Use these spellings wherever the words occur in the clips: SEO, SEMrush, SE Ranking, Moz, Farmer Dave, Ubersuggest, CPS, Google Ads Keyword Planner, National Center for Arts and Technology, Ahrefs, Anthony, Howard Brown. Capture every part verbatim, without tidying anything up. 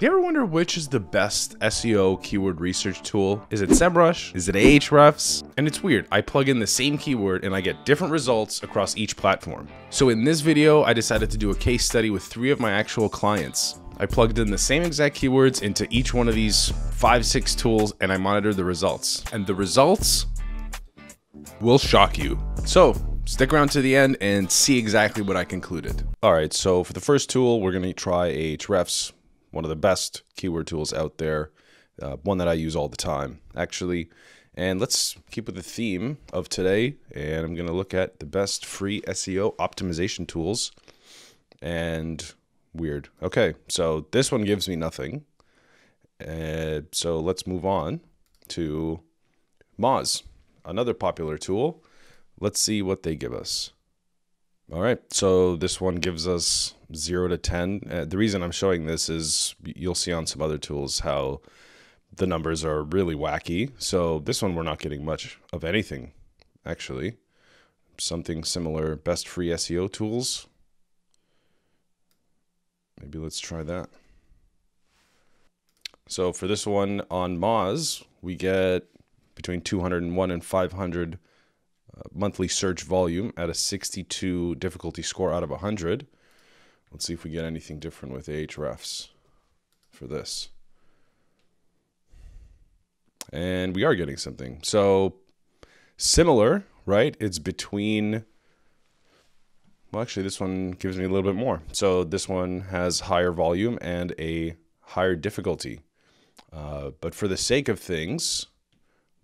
Do you ever wonder which is the best S E O keyword research tool? Is it SEMrush? Is it Ahrefs? And it's weird, I plug in the same keyword and I get different results across each platform. So in this video, I decided to do a case study with three of my actual clients. I plugged in the same exact keywords into each one of these five, six tools and I monitored the results. And the results will shock you. So stick around to the end and see exactly what I concluded. All right, so for the first tool, we're gonna try Ahrefs. One of the best keyword tools out there, uh, one that I use all the time, actually. And let's keep with the theme of today, and I'm going to look at the best free S E O optimization tools. And weird. Okay, so this one gives me nothing. Uh, so let's move on to Moz, another popular tool. Let's see what they give us. All right, so this one gives us zero to ten. Uh, the reason I'm showing this is you'll see on some other tools how the numbers are really wacky. So this one, we're not getting much of anything, actually. Something similar, best free S E O tools. Maybe let's try that. So for this one on Moz, we get between two hundred one and five hundred Uh, monthly search volume at a sixty-two difficulty score out of one hundred. Let's see if we get anything different with Ahrefs for this. And we are getting something. So similar, right? It's between, well, actually this one gives me a little bit more. So this one has higher volume and a higher difficulty. Uh, but for the sake of things,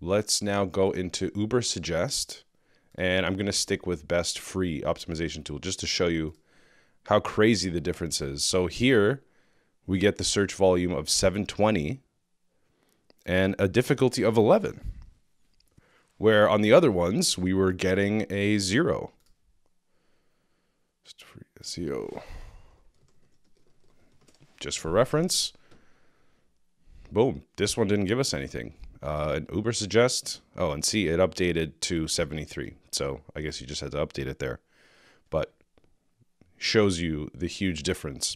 let's now go into Ubersuggest. And I'm gonna stick with best free optimization tool just to show you how crazy the difference is. So here we get the search volume of seven twenty and a difficulty of eleven, where on the other ones we were getting a zero. Just free S E O. Just for reference, boom, this one didn't give us anything. Uh, Ubersuggest, oh, and see, it updated to seventy-three. So I guess you just had to update it there, but shows you the huge difference.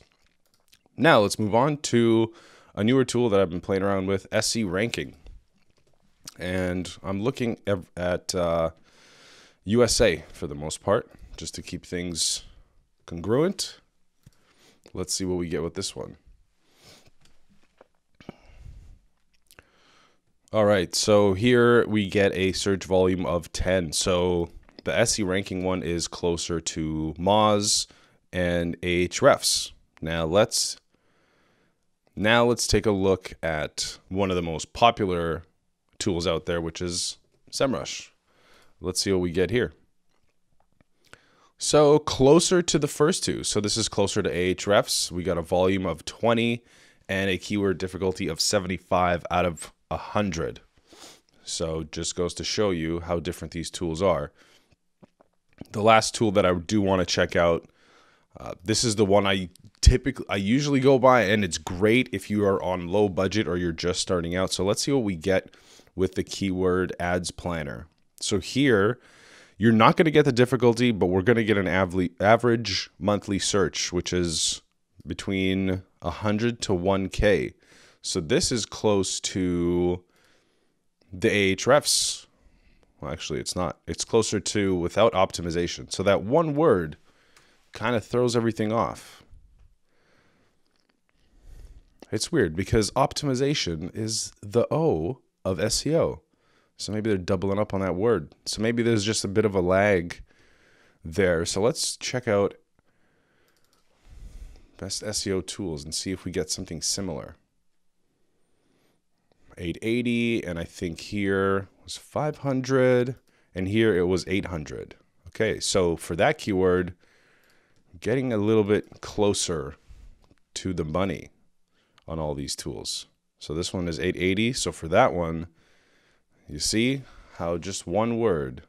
Now let's move on to a newer tool that I've been playing around with, S E Ranking. And I'm looking at uh, U S A for the most part, just to keep things congruent. Let's see what we get with this one. All right, so here we get a search volume of ten. So the S E ranking one is closer to Moz and Ahrefs. Now let's now let's take a look at one of the most popular tools out there, which is SEMrush. Let's see what we get here. So closer to the first two. So this is closer to Ahrefs. We got a volume of twenty and a keyword difficulty of seventy-five out of a hundred. So just goes to show you how different these tools are. The last tool that I do want to check out, uh, this is the one I typically I usually go by, and it's great if you are on low budget or you're just starting out. So let's see what we get with the keyword ads planner. So here you're not going to get the difficulty, but we're going to get an average monthly search, which is between one hundred to one K. So this is close to the Ahrefs. Well, actually, it's not. It's closer to without optimization. So that one word kind of throws everything off. It's weird because optimization is the O of S E O. So maybe they're doubling up on that word. So maybe there's just a bit of a lag there. So let's check out best S E O tools and see if we get something similar. eight eighty, and I think here was five hundred, and here it was eight hundred. Okay, so for that keyword, getting a little bit closer to the money on all these tools. So this one is eight eighty, so for that one, you see how just one word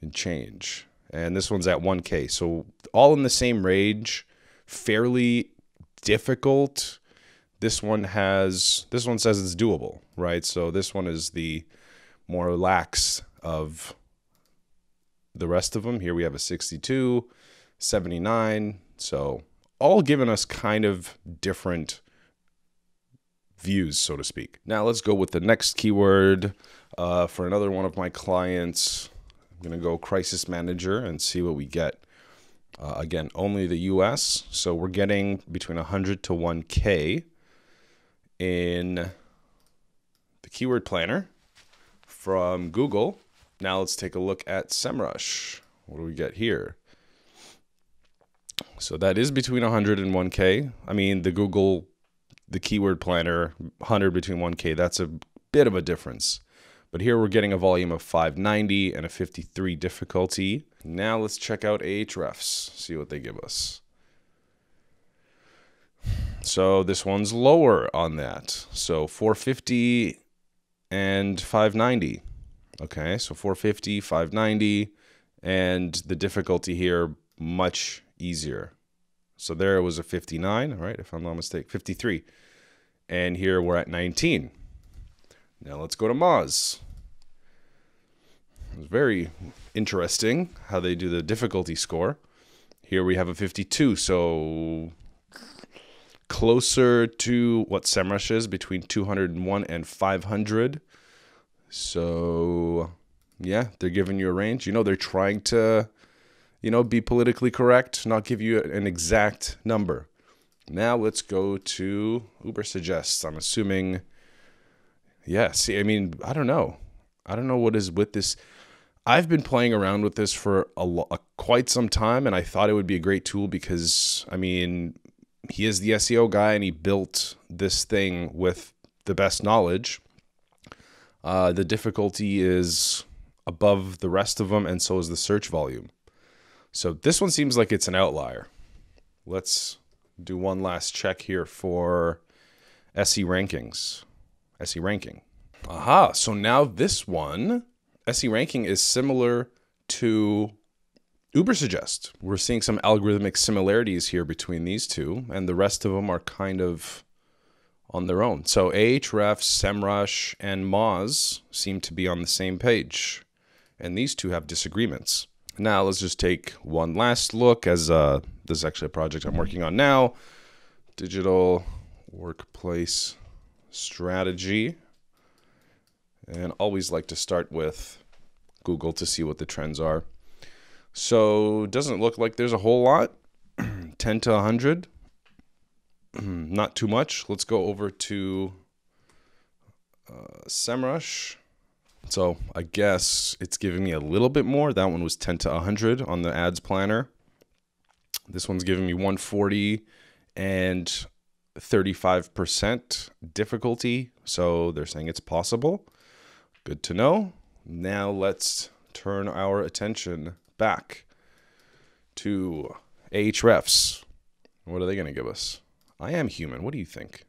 can change. And this one's at one K, so all in the same range, fairly difficult. This one has, this one says it's doable, right? So this one is the more lax of the rest of them. Here we have a sixty-two, seventy-nine. So all giving us kind of different views, so to speak. Now let's go with the next keyword uh, for another one of my clients. I'm gonna go crisis manager and see what we get. Uh, again, only the U S, so we're getting between one hundred to one K in the keyword planner from Google. Now let's take a look at SEMrush. What do we get here? So that is between one hundred and one K. I mean, the Google, the keyword planner, one hundred between one K, that's a bit of a difference. But here we're getting a volume of five ninety and a fifty-three difficulty. Now let's check out Ahrefs, see what they give us. So this one's lower on that. So four fifty and five ninety. Okay, so four fifty, five ninety, and the difficulty here much easier. So there it was a fifty-nine, right? If I'm not mistaken, fifty-three. And here we're at nineteen. Now let's go to Moz. It's very interesting how they do the difficulty score. Here we have a fifty-two, so closer to what SEMrush is, between two hundred and one and five hundred. So yeah, they're giving you a range. You know, they're trying to, you know, be politically correct, not give you an exact number. Now let's go to Ubersuggest. I'm assuming, yeah, see, I mean, I don't know. I don't know what is with this. I've been playing around with this for a, a quite some time, and I thought it would be a great tool because, I mean, he is the S E O guy, and he built this thing with the best knowledge. Uh, the difficulty is above the rest of them, and so is the search volume. So this one seems like it's an outlier. Let's do one last check here for S E rankings, S E ranking. Aha, so now this one, S E ranking, is similar to Ubersuggest. We're seeing some algorithmic similarities here between these two, and the rest of them are kind of on their own. So Ahrefs, SEMrush, and Moz seem to be on the same page, and these two have disagreements. Now let's just take one last look, as uh, this is actually a project I'm working on now. Digital workplace strategy. And always like to start with Google to see what the trends are. So doesn't look like there's a whole lot. ten to one hundred. Not too much. Let's go over to uh, SEMrush. So I guess it's giving me a little bit more. That one was ten to one hundred on the ads planner. This one's giving me one forty and thirty-five percent difficulty. So they're saying it's possible. Good to know. Now let's turn our attention back to Ahrefs. What are they going to give us? I am human. What do you think?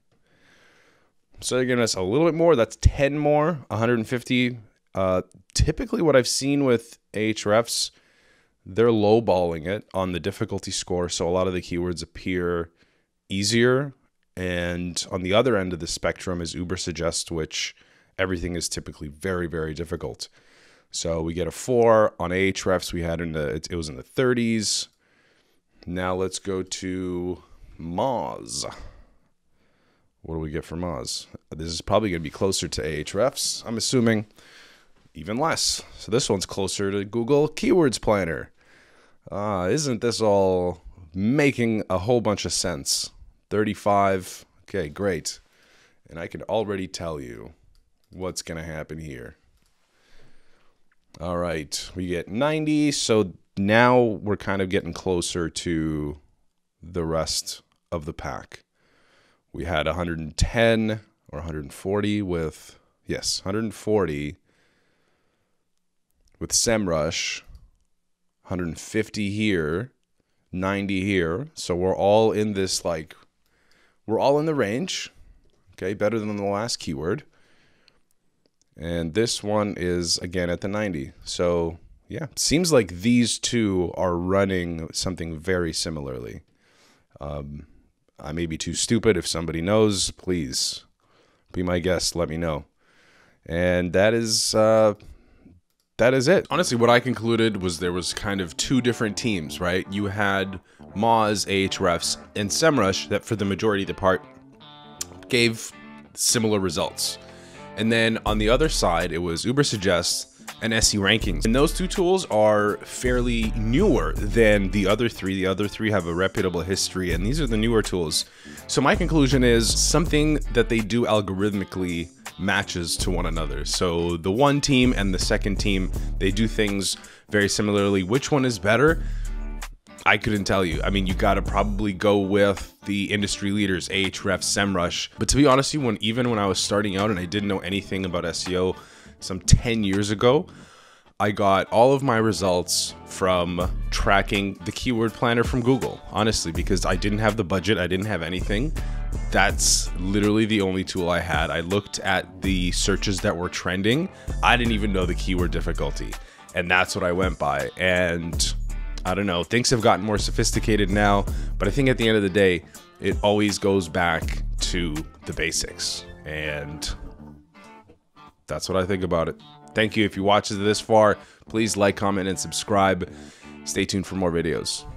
So they're giving us a little bit more. That's ten more, one hundred fifty. Uh, typically what I've seen with Ahrefs, they're lowballing it on the difficulty score, so a lot of the keywords appear easier. And on the other end of the spectrum is Ubersuggest, which everything is typically very, very difficult. So we get a four. On Ahrefs, we had in the, it, it was in the thirties. Now let's go to Moz. What do we get for Moz? This is probably going to be closer to Ahrefs, I'm assuming, even less. So this one's closer to Google Keywords Planner. Uh, isn't this all making a whole bunch of sense? thirty-five. Okay, great. And I can already tell you what's going to happen here. All right, we get ninety. So now we're kind of getting closer to the rest of the pack. We had one hundred ten or one hundred forty with, yes, one hundred forty with SEMrush, one hundred fifty here, ninety here. So we're all in this, like, we're all in the range, okay, better than the last keyword. And this one is, again, at the ninety. So, yeah, seems like these two are running something very similarly. Um, I may be too stupid. If somebody knows, please be my guest. Let me know. And that is uh, that is it. Honestly, what I concluded was there was kind of two different teams, right? You had Moz, Ahrefs, and SEMrush that for the majority of the part gave similar results. And then on the other side, it was Ubersuggest and S E Rankings. And those two tools are fairly newer than the other three. The other three have a reputable history, and these are the newer tools. So my conclusion is something that they do algorithmically matches to one another. So the one team and the second team, they do things very similarly. Which one is better? I couldn't tell you. I mean, you gotta probably go with the industry leaders, Ahrefs, SEMrush. But to be honest, when even when I was starting out and I didn't know anything about S E O some ten years ago, I got all of my results from tracking the keyword planner from Google, honestly, because I didn't have the budget, I didn't have anything. That's literally the only tool I had. I looked at the searches that were trending. I didn't even know the keyword difficulty, and that's what I went by. And I don't know, things have gotten more sophisticated now, but I think at the end of the day, it always goes back to the basics. And that's what I think about it. Thank you. If you watched this far, please like, comment, and subscribe. Stay tuned for more videos.